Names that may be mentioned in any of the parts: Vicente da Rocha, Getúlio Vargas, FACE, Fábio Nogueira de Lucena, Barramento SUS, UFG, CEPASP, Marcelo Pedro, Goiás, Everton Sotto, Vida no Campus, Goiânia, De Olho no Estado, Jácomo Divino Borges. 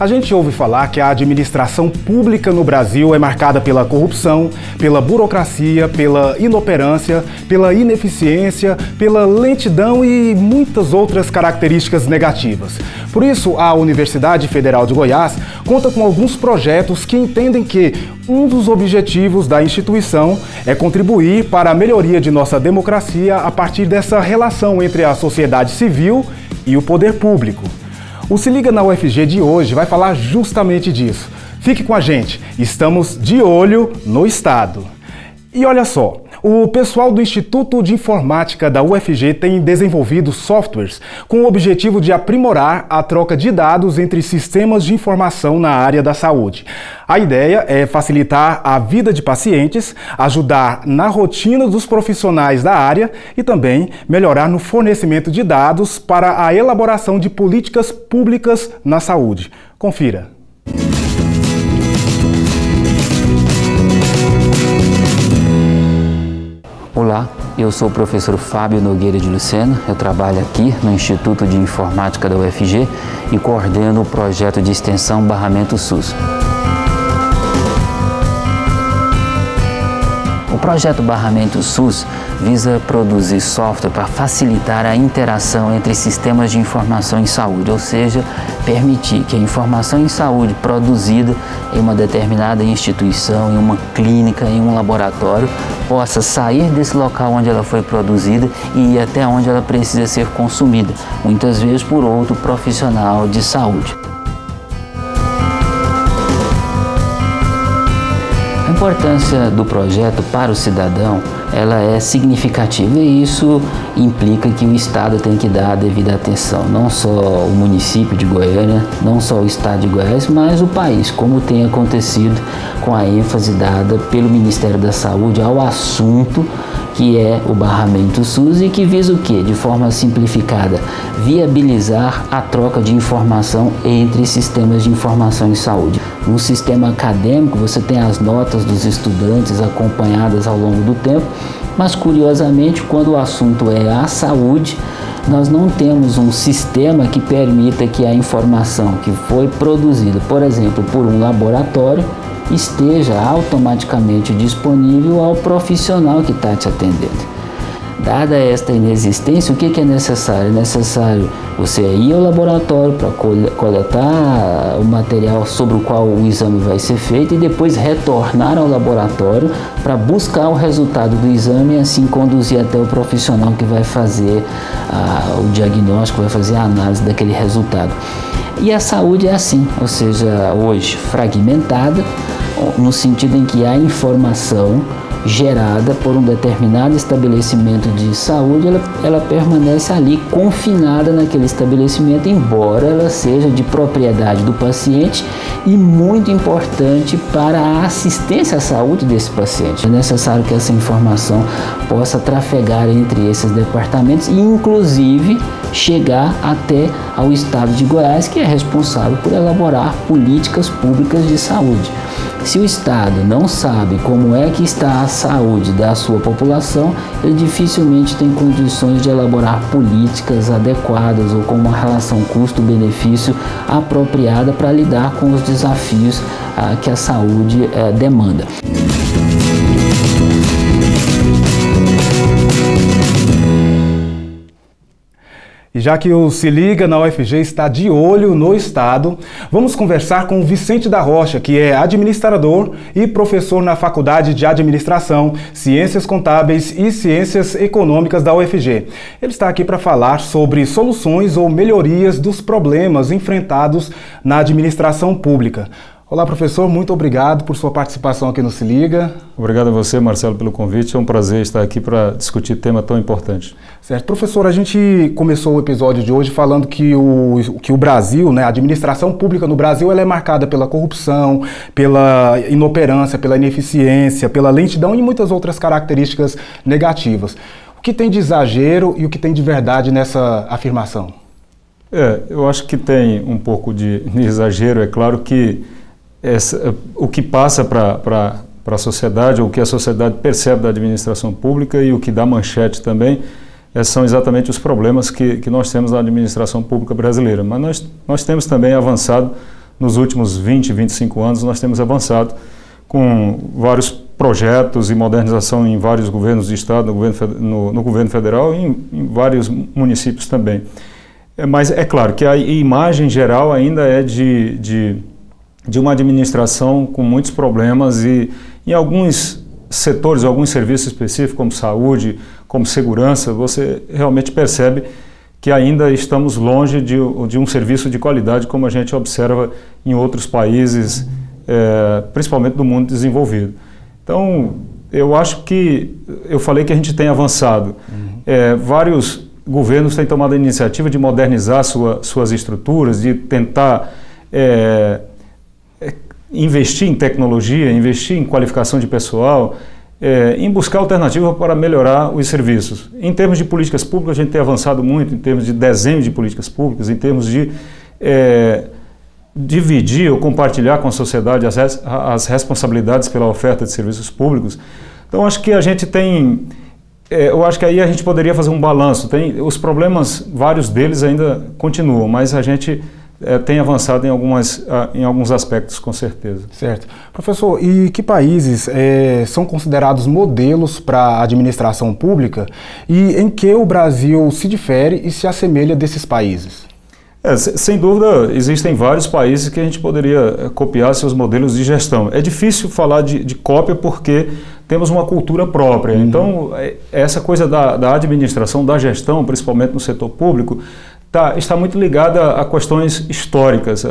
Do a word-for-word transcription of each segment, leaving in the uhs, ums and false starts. A gente ouve falar que a administração pública no Brasil é marcada pela corrupção, pela burocracia, pela inoperância, pela ineficiência, pela lentidão e muitas outras características negativas. Por isso, a Universidade Federal de Goiás conta com alguns projetos que entendem que um dos objetivos da instituição é contribuir para a melhoria de nossa democracia a partir dessa relação entre a sociedade civil e o poder público. O Se Liga na U F G de hoje vai falar justamente disso. Fique com a gente, estamos de olho no Estado. E olha só, o pessoal do Instituto de Informática da U F G tem desenvolvido softwares com o objetivo de aprimorar a troca de dados entre sistemas de informação na área da saúde. A ideia é facilitar a vida de pacientes, ajudar na rotina dos profissionais da área e também melhorar no fornecimento de dados para a elaboração de políticas públicas na saúde. Confira. Olá, eu sou o professor Fábio Nogueira de Lucena, eu trabalho aqui no Instituto de Informática da U F G e coordeno o projeto de extensão Barramento SUS. O projeto Barramento SUS visa produzir software para facilitar a interação entre sistemas de informação em saúde, ou seja, permitir que a informação em saúde produzida em uma determinada instituição, em uma clínica, em um laboratório, possa sair desse local onde ela foi produzida e ir até onde ela precisa ser consumida, muitas vezes por outro profissional de saúde. A importância do projeto para o cidadão, ela é significativa e isso implica que o Estado tem que dar a devida atenção, não só o município de Goiânia, não só o Estado de Goiás, mas o país, como tem acontecido com a ênfase dada pelo Ministério da Saúde ao assunto que é o Barramento SUS e que visa o quê? De forma simplificada, viabilizar a troca de informação entre sistemas de informação em saúde. No sistema acadêmico, você tem as notas dos estudantes acompanhadas ao longo do tempo, mas curiosamente, quando o assunto é a saúde, nós não temos um sistema que permita que a informação que foi produzida, por exemplo, por um laboratório, esteja automaticamente disponível ao profissional que está te atendendo. Dada esta inexistência, o que é necessário? É necessário você ir ao laboratório para coletar o material sobre o qual o exame vai ser feito e depois retornar ao laboratório para buscar o resultado do exame e assim conduzir até o profissional que vai fazer ah, o diagnóstico, vai fazer a análise daquele resultado. E a saúde é assim, ou seja, hoje fragmentada, no sentido em que a informação gerada por um determinado estabelecimento de saúde, ela, ela permanece ali confinada naquele estabelecimento, embora ela seja de propriedade do paciente e muito importante para a assistência à saúde desse paciente. É necessário que essa informação possa trafegar entre esses departamentos e, inclusive, chegar até ao Estado de Goiás, que é responsável por elaborar políticas públicas de saúde. Se o Estado não sabe como é que está a saúde da sua população, ele dificilmente tem condições de elaborar políticas adequadas ou com uma relação custo-benefício apropriada para lidar com os desafios ah, que a saúde eh, demanda. E já que o Se Liga na U F G está de olho no Estado, vamos conversar com o Vicente da Rocha, que é administrador e professor na Faculdade de Administração, Ciências Contábeis e Ciências Econômicas da U F G. Ele está aqui para falar sobre soluções ou melhorias dos problemas enfrentados na administração pública. Olá, professor, muito obrigado por sua participação aqui no Se Liga. Obrigado a você, Marcelo, pelo convite. É um prazer estar aqui para discutir tema tão importante. Certo. Professor, a gente começou o episódio de hoje falando que o, que o Brasil, né, a administração pública no Brasil, ela é marcada pela corrupção, pela inoperância, pela ineficiência, pela lentidão e muitas outras características negativas. O que tem de exagero e o que tem de verdade nessa afirmação? É, eu acho que tem um pouco de exagero, é claro que Essa, o que passa para a sociedade, ou o que a sociedade percebe da administração pública e o que dá manchete também, é, são exatamente os problemas que, que nós temos na administração pública brasileira. Mas nós, nós temos também avançado nos últimos vinte, vinte e cinco anos nós temos avançado com vários projetos e modernização em vários governos de estado, no governo, no, no governo federal e em, em vários municípios também. É, mas é claro que a imagem geral ainda é de, de, de uma administração com muitos problemas e em alguns setores, alguns serviços específicos, como saúde, como segurança, você realmente percebe que ainda estamos longe de, de um serviço de qualidade como a gente observa em outros países, é, principalmente do mundo desenvolvido. Então, eu acho que, eu falei que a gente tem avançado. Uhum. É, vários governos têm tomado a iniciativa de modernizar sua, suas estruturas, de tentar é, investir em tecnologia, investir em qualificação de pessoal, É, em buscar alternativa para melhorar os serviços. Em termos de políticas públicas, a gente tem avançado muito, em termos de desenho de políticas públicas, em termos de é, dividir ou compartilhar com a sociedade as, as responsabilidades pela oferta de serviços públicos. Então, acho que a gente tem... É, eu acho que aí a gente poderia fazer um balanço. Tem, os problemas, vários deles ainda continuam, mas a gente... É, tem avançado em, algumas, em alguns aspectos, com certeza. Certo. Professor, e que países é, são considerados modelos para a administração pública e em que o Brasil se difere e se assemelha desses países? É, sem dúvida, existem vários países que a gente poderia copiar seus modelos de gestão. É difícil falar de, de cópia porque temos uma cultura própria. Uhum. Então, essa coisa da, da administração, da gestão, principalmente no setor público, Tá, está muito ligada a questões históricas, a,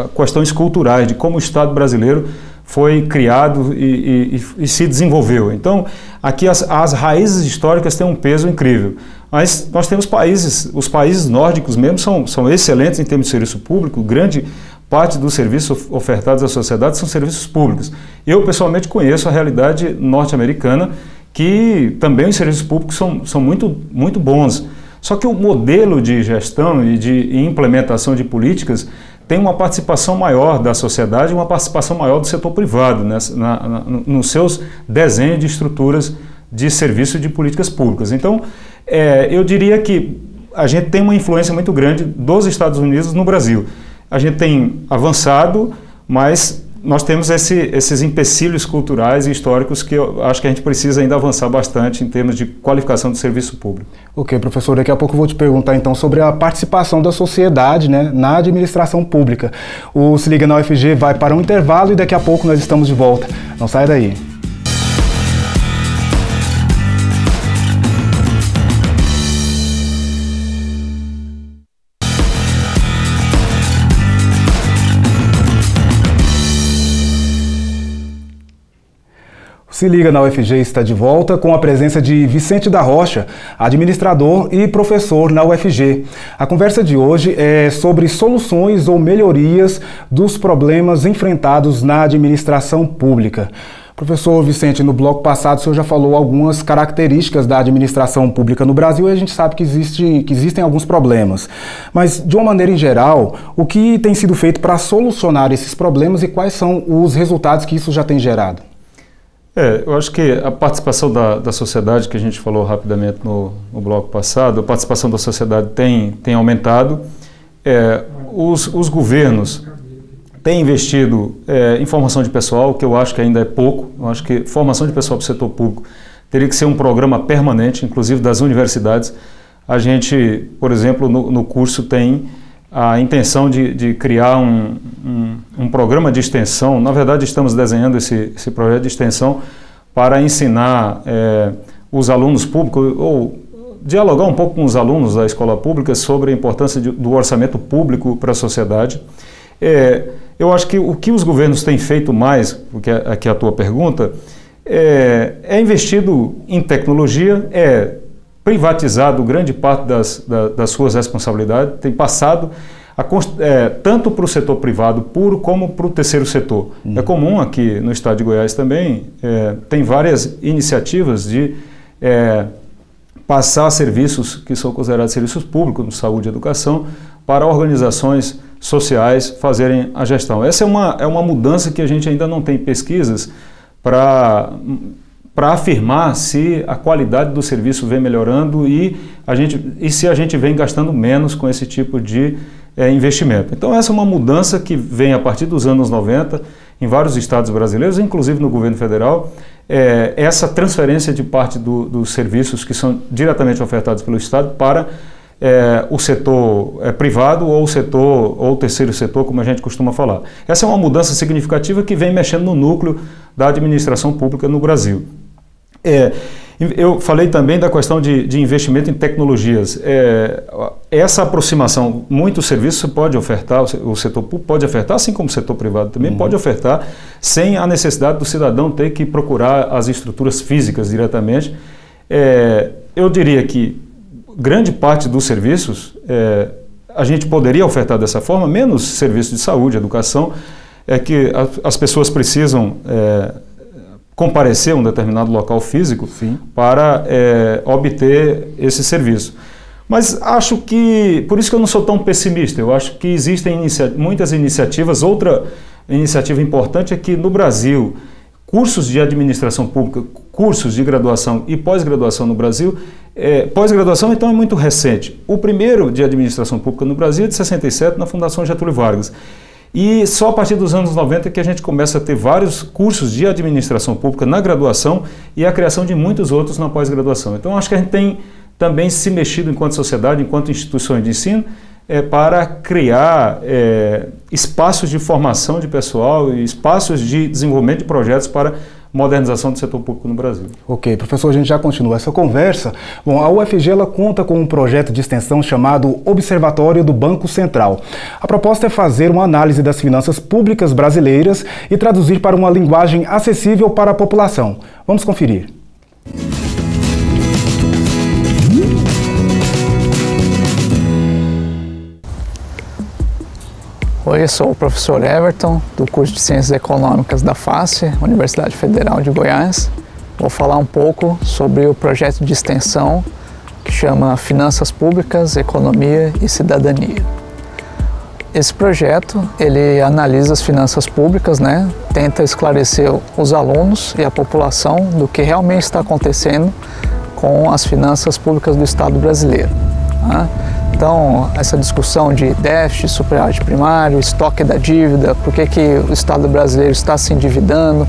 a questões culturais, de como o Estado brasileiro foi criado e, e, e se desenvolveu. Então, aqui as, as raízes históricas têm um peso incrível. Mas nós temos países, os países nórdicos mesmo são, são excelentes em termos de serviço público, grande parte dos serviços ofertados à sociedade são serviços públicos. Eu, pessoalmente, conheço a realidade norte-americana, que também os serviços públicos são, são muito, muito bons. Só que o modelo de gestão e de implementação de políticas tem uma participação maior da sociedade, uma participação maior do setor privado, né, na, na, nos seus desenhos de estruturas de serviço de políticas públicas. Então, é, eu diria que a gente tem uma influência muito grande dos Estados Unidos no Brasil. A gente tem avançado, mas nós temos esse, esses empecilhos culturais e históricos que eu acho que a gente precisa ainda avançar bastante em termos de qualificação do serviço público. Ok, professor, daqui a pouco eu vou te perguntar então sobre a participação da sociedade, né, na administração pública. O Se Liga na U F G vai para um intervalo e daqui a pouco nós estamos de volta. Não sai daí. Se Liga na U F G está de volta com a presença de Vicente da Rocha, administrador e professor na U F G. A conversa de hoje é sobre soluções ou melhorias dos problemas enfrentados na administração pública. Professor Vicente, no bloco passado o senhor já falou algumas características da administração pública no Brasil e a gente sabe que, existe, que existem alguns problemas. Mas, de uma maneira em geral, o que tem sido feito para solucionar esses problemas e quais são os resultados que isso já tem gerado? É, eu acho que a participação da, da sociedade, que a gente falou rapidamente no, no bloco passado, a participação da sociedade tem, tem aumentado. É, os, os governos têm investido é, em formação de pessoal, que eu acho que ainda é pouco. Eu acho que formação de pessoal para o setor público teria que ser um programa permanente, inclusive das universidades. A gente, por exemplo, no, no curso tem a intenção de, de criar um, um, um programa de extensão. Na verdade, estamos desenhando esse, esse projeto de extensão para ensinar é, os alunos públicos, ou dialogar um pouco com os alunos da escola pública sobre a importância de, do orçamento público para a sociedade. É, eu acho que o que os governos têm feito mais, porque aqui é a tua pergunta, é, é investido em tecnologia, é privatizado grande parte das, das, das suas responsabilidades, tem passado a, é, tanto para o setor privado puro como para o terceiro setor. Uhum. É comum aqui no estado de Goiás também, é, tem várias iniciativas de é, passar serviços que são considerados serviços públicos, como saúde e educação, para organizações sociais fazerem a gestão. Essa é uma, é uma mudança que a gente ainda não tem pesquisas para... para afirmar se a qualidade do serviço vem melhorando e, a gente, e se a gente vem gastando menos com esse tipo de é, investimento. Então essa é uma mudança que vem a partir dos anos noventa em vários estados brasileiros, inclusive no governo federal, é, essa transferência de parte do, dos serviços que são diretamente ofertados pelo estado para É, o setor é, privado ou o setor ou o terceiro setor, como a gente costuma falar. Essa é uma mudança significativa que vem mexendo no núcleo da administração pública no Brasil. É, eu falei também da questão de, de investimento em tecnologias. É, essa aproximação, muitos serviços pode ofertar, o setor público pode ofertar, assim como o setor privado também uhum. pode ofertar, sem a necessidade do cidadão ter que procurar as estruturas físicas diretamente. É, eu diria que grande parte dos serviços é, a gente poderia ofertar dessa forma, menos serviços de saúde, educação, é que a, as pessoas precisam é, comparecer a um determinado local físico Sim. para é, obter esse serviço. Mas acho que, por isso que eu não sou tão pessimista, eu acho que existem inicia- muitas iniciativas. Outra iniciativa importante é que no Brasil, cursos de administração pública, cursos de graduação e pós-graduação no Brasil, é, pós-graduação então é muito recente. O primeiro de administração pública no Brasil é de sessenta e sete, na Fundação Getúlio Vargas. E só a partir dos anos noventa que a gente começa a ter vários cursos de administração pública na graduação e a criação de muitos outros na pós-graduação. Então acho que a gente tem também se mexido enquanto sociedade, enquanto instituições de ensino, É, para criar é, espaços de formação de pessoal e espaços de desenvolvimento de projetos para modernização do setor público no Brasil. Ok, professor, a gente já continua essa conversa. Bom, a U F G ela conta com um projeto de extensão chamado Observatório do Banco Central. A proposta é fazer uma análise das finanças públicas brasileiras e traduzir para uma linguagem acessível para a população. Vamos conferir. Oi, eu sou o professor Everton, do curso de Ciências Econômicas da face, Universidade Federal de Goiás. Vou falar um pouco sobre o projeto de extensão que chama Finanças Públicas, Economia e Cidadania. Esse projeto, ele analisa as finanças públicas, né? Tenta esclarecer os alunos e a população do que realmente está acontecendo com as finanças públicas do Estado brasileiro, né? Então, essa discussão de déficit, superávit primário, estoque da dívida, por que que o Estado brasileiro está se endividando,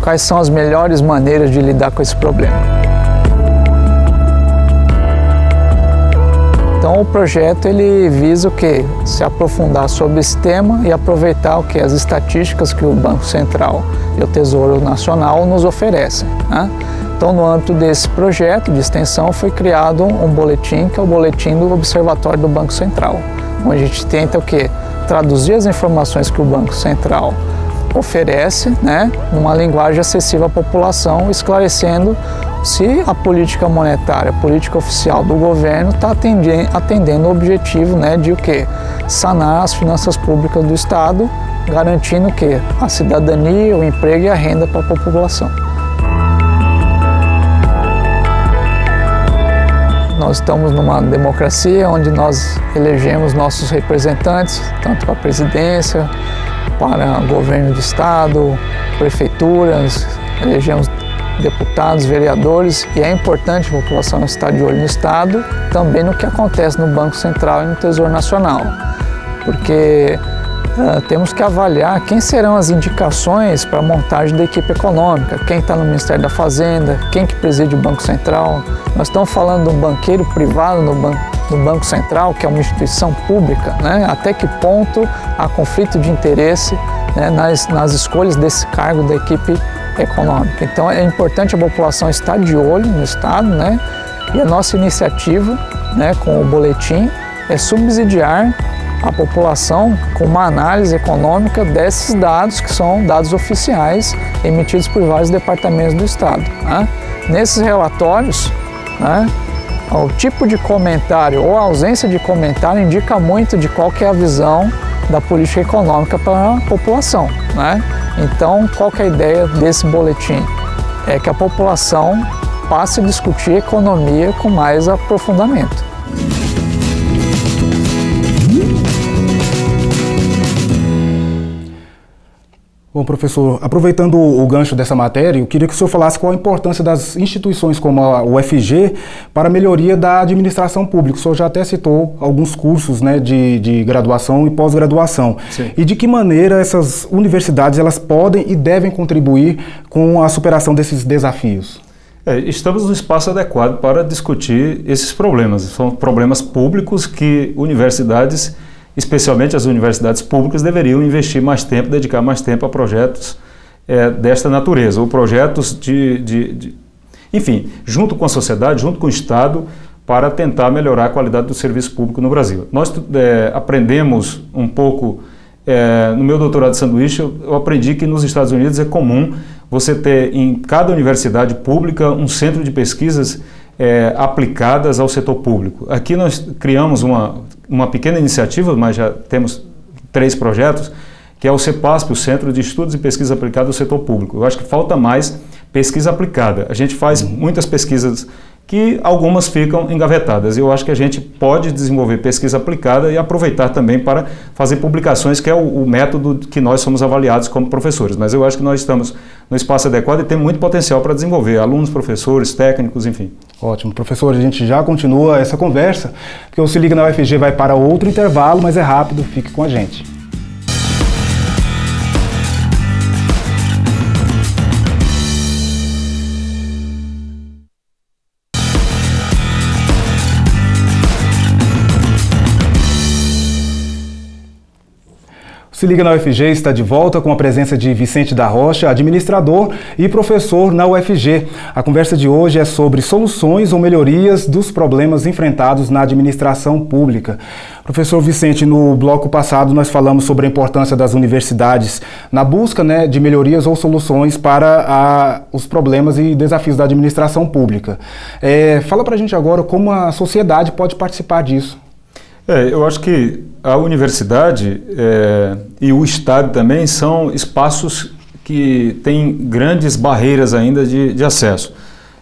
quais são as melhores maneiras de lidar com esse problema. Então, o projeto ele visa o quê? Se aprofundar sobre esse tema e aproveitar o que as estatísticas que o Banco Central e o Tesouro Nacional nos oferecem, né? Então, no âmbito desse projeto de extensão, foi criado um boletim, que é o boletim do Observatório do Banco Central, onde a gente tenta o quê? Traduzir as informações que o Banco Central oferece, né, numa linguagem acessível à população, esclarecendo se a política monetária, a política oficial do governo está atendendo, atendendo o objetivo, né, de o quê? Sanar as finanças públicas do Estado, garantindo o quê? A cidadania, o emprego e a renda para a população. Nós estamos numa democracia onde nós elegemos nossos representantes, tanto para a presidência, para o governo do estado, prefeituras, elegemos deputados, vereadores, e é importante a população estar de olho no estado, também no que acontece no Banco Central e no Tesouro Nacional, porque Uh, temos que avaliar quem serão as indicações para a montagem da equipe econômica, quem está no Ministério da Fazenda, quem que preside o Banco Central. Nós estamos falando de um banqueiro privado no, ban no Banco Central, que é uma instituição pública, né? Até que ponto há conflito de interesse, né, nas, nas escolhas desse cargo da equipe econômica. Então é importante a população estar de olho no Estado, né? E a nossa iniciativa, né, com o boletim é subsidiar a população com uma análise econômica desses dados, que são dados oficiais emitidos por vários departamentos do Estado, né? Nesses relatórios, né, o tipo de comentário ou a ausência de comentário indica muito de qual que é a visão da política econômica para a população, né? Então, qual que é a ideia desse boletim? É que a população passe a discutir economia com mais aprofundamento. Bom, professor, aproveitando o gancho dessa matéria, eu queria que o senhor falasse qual a importância das instituições como a U F G para a melhoria da administração pública. O senhor já até citou alguns cursos, né, de, de graduação e pós-graduação. E de que maneira essas universidades elas podem e devem contribuir com a superação desses desafios? É, estamos no espaço adequado para discutir esses problemas. São problemas públicos que universidades, especialmente as universidades públicas, deveriam investir mais tempo, dedicar mais tempo a projetos é, desta natureza, ou projetos de, de, de... Enfim, junto com a sociedade, junto com o Estado, para tentar melhorar a qualidade do serviço público no Brasil. Nós é, aprendemos um pouco, é, no meu doutorado de sanduíche, eu, eu aprendi que nos Estados Unidos é comum você ter em cada universidade pública um centro de pesquisas é, aplicadas ao setor público. Aqui nós criamos uma... uma pequena iniciativa, mas já temos três projetos, que é o CEPASP, o Centro de Estudos e Pesquisa Aplicada ao Setor Público. Eu acho que falta mais pesquisa aplicada. A gente faz muitas pesquisas que algumas ficam engavetadas. Eu acho que a gente pode desenvolver pesquisa aplicada e aproveitar também para fazer publicações, que é o, o método que nós somos avaliados como professores. Mas eu acho que nós estamos no espaço adequado e tem muito potencial para desenvolver. Alunos, professores, técnicos, enfim. Ótimo. Professor, a gente já continua essa conversa, porque o Se Liga na U F G vai para outro intervalo, mas é rápido, fique com a gente. Se Liga na U F G está de volta com a presença de Vicente da Rocha, administrador e professor na U F G. A conversa de hoje é sobre soluções ou melhorias dos problemas enfrentados na administração pública. Professor Vicente, no bloco passado nós falamos sobre a importância das universidades na busca, né, de melhorias ou soluções para a, os problemas e desafios da administração pública. É, fala pra gente agora como a sociedade pode participar disso. É, eu acho que a universidade é, e o Estado também são espaços que têm grandes barreiras ainda de, de acesso.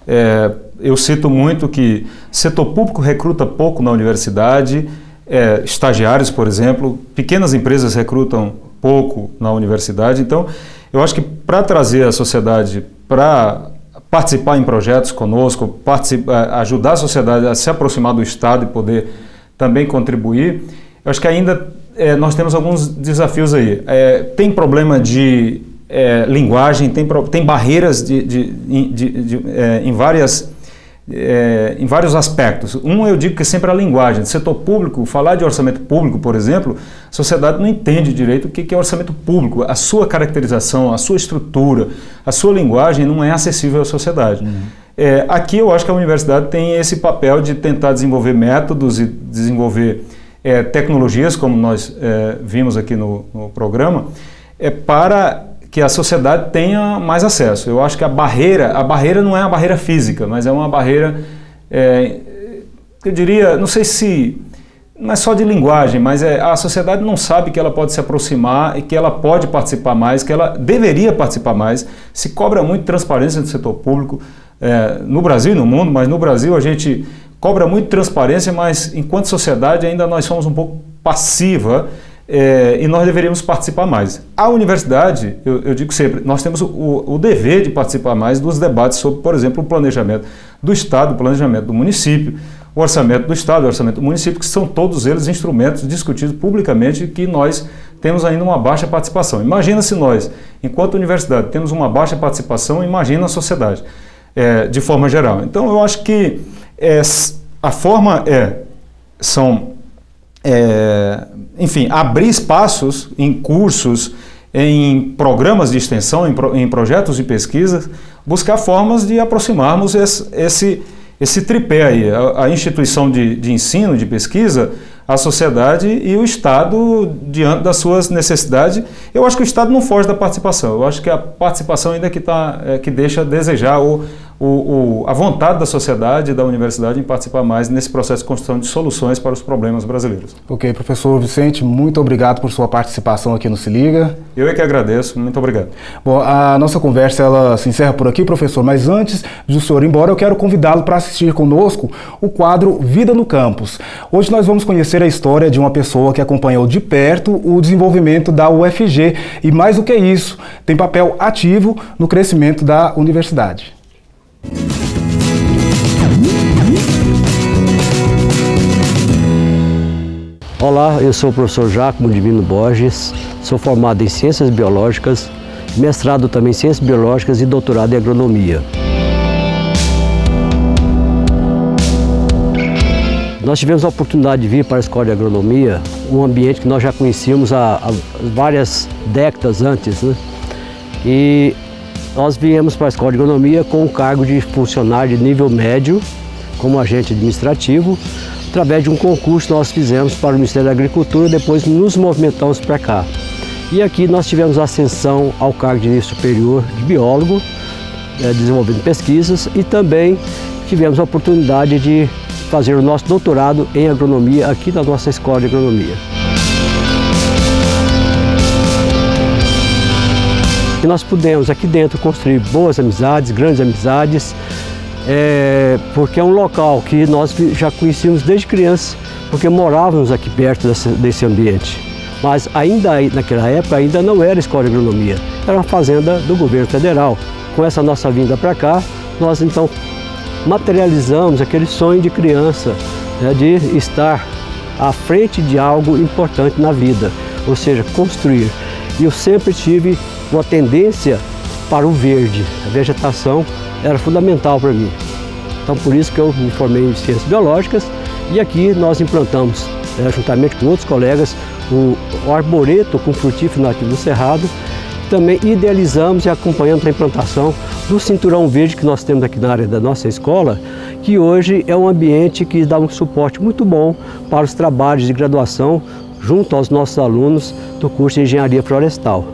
É, eu cito muito que setor público recruta pouco na universidade, é, estagiários, por exemplo, pequenas empresas recrutam pouco na universidade. Então, eu acho que para trazer a sociedade para participar em projetos conosco, ajudar a sociedade a se aproximar do Estado e poder também contribuir, eu acho que ainda é, nós temos alguns desafios aí. É, tem problema de é, linguagem, tem, tem barreiras de, de, de, de, de, é, em, várias, é, em vários aspectos. Um, eu digo que é sempre a linguagem. Do setor público, falar de orçamento público, por exemplo, a sociedade não entende direito o que é orçamento público. A sua caracterização, a sua estrutura, a sua linguagem não é acessível à sociedade. Uhum. É, aqui eu acho que a universidade tem esse papel de tentar desenvolver métodos e desenvolver é, tecnologias, como nós é, vimos aqui no, no programa, é, para que a sociedade tenha mais acesso. Eu acho que a barreira, a barreira não é a barreira física, mas é uma barreira, é, eu diria, não sei se, não é só de linguagem, mas é, a sociedade não sabe que ela pode se aproximar e que ela pode participar mais, que ela deveria participar mais. Se cobra muito transparência do setor público, É, no Brasil e no mundo, mas no Brasil a gente cobra muito transparência, mas enquanto sociedade ainda nós somos um pouco passiva é, e nós deveríamos participar mais. A universidade, eu, eu digo sempre, nós temos o, o dever de participar mais dos debates sobre, por exemplo, o planejamento do Estado, o planejamento do município, o orçamento do Estado, o orçamento do município, que são todos eles instrumentos discutidos publicamente que nós temos ainda uma baixa participação. Imagina se nós, enquanto universidade, temos uma baixa participação, imagina a sociedade. É, de forma geral. Então, eu acho que é, a forma é, são, é, enfim, abrir espaços em cursos, em programas de extensão, em, pro, em projetos de pesquisa, buscar formas de aproximarmos esse, esse, esse tripé aí, a, a instituição de, de ensino, de pesquisa, a sociedade e o Estado diante das suas necessidades. Eu acho que o Estado não foge da participação. Eu acho que a participação ainda que, tá, é, que deixa a desejar ou, o, o, a vontade da sociedade e da universidade em participar mais nesse processo de construção de soluções para os problemas brasileiros. Ok, professor Vicente, muito obrigado por sua participação aqui no Se Liga. Eu é que agradeço, muito obrigado. Bom, a nossa conversa ela se encerra por aqui, professor, mas antes do senhor ir embora, eu quero convidá-lo para assistir conosco o quadro Vida no Campus. Hoje nós vamos conhecer a história de uma pessoa que acompanhou de perto o desenvolvimento da U F G e, mais do que isso, tem papel ativo no crescimento da universidade. Olá, eu sou o professor Jácomo Divino Borges, sou formado em Ciências Biológicas, mestrado também em Ciências Biológicas e doutorado em Agronomia. Nós tivemos a oportunidade de vir para a Escola de Agronomia, um ambiente que nós já conhecíamos há, há várias décadas antes, né? E nós viemos para a Escola de Agronomia com o cargo de funcionário de nível médio, como agente administrativo, através de um concurso que nós fizemos para o Ministério da Agricultura, depois nos movimentamos para cá. E aqui nós tivemos ascensão ao cargo de nível superior de biólogo, eh, desenvolvendo pesquisas, e também tivemos a oportunidade de fazer o nosso doutorado em agronomia aqui na nossa Escola de Agronomia. E nós pudemos aqui dentro construir boas amizades, grandes amizades, é, porque é um local que nós já conhecíamos desde criança, porque morávamos aqui perto desse, desse ambiente. Mas ainda naquela época ainda não era Escola de Agronomia, era uma fazenda do governo federal. Com essa nossa vinda para cá, nós então materializamos aquele sonho de criança, né, de estar à frente de algo importante na vida, ou seja, construir. E eu sempre tive uma tendência para o verde, a vegetação era fundamental para mim. Então por isso que eu me formei em Ciências Biológicas e aqui nós implantamos, né, juntamente com outros colegas, o, o arboreto com frutífero nativo do Cerrado. Também idealizamos e acompanhamos a implantação do cinturão verde que nós temos aqui na área da nossa escola, que hoje é um ambiente que dá um suporte muito bom para os trabalhos de graduação junto aos nossos alunos do curso de Engenharia Florestal.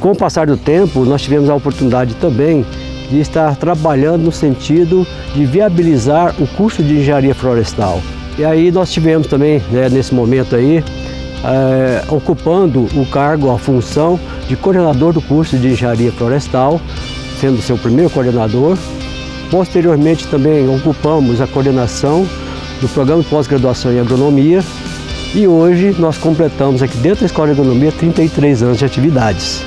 Com o passar do tempo, nós tivemos a oportunidade também de estar trabalhando no sentido de viabilizar o curso de Engenharia Florestal. E aí nós tivemos também, né, nesse momento aí, é, ocupando o cargo, a função de coordenador do curso de Engenharia Florestal, sendo seu primeiro coordenador. Posteriormente também ocupamos a coordenação do programa de pós-graduação em Agronomia e hoje nós completamos aqui dentro da Escola de Agronomia trinta e três anos de atividades.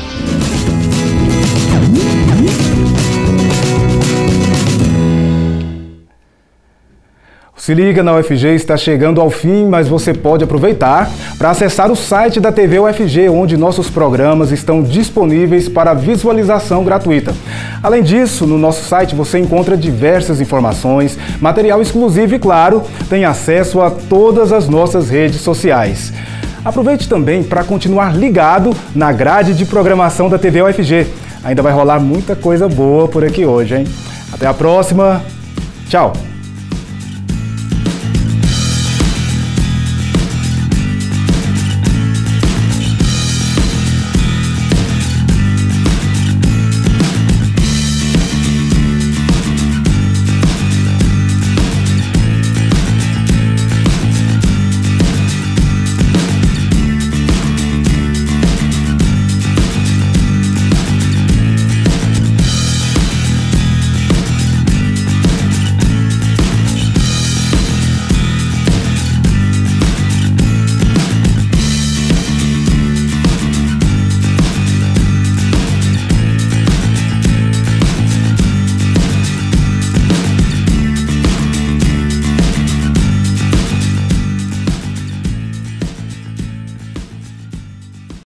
Se Liga na U F G está chegando ao fim, mas você pode aproveitar para acessar o site da T V U F G, onde nossos programas estão disponíveis para visualização gratuita. Além disso, no nosso site você encontra diversas informações, material exclusivo e, claro, tem acesso a todas as nossas redes sociais. Aproveite também para continuar ligado na grade de programação da T V U F G. Ainda vai rolar muita coisa boa por aqui hoje, hein? Até a próxima. Tchau!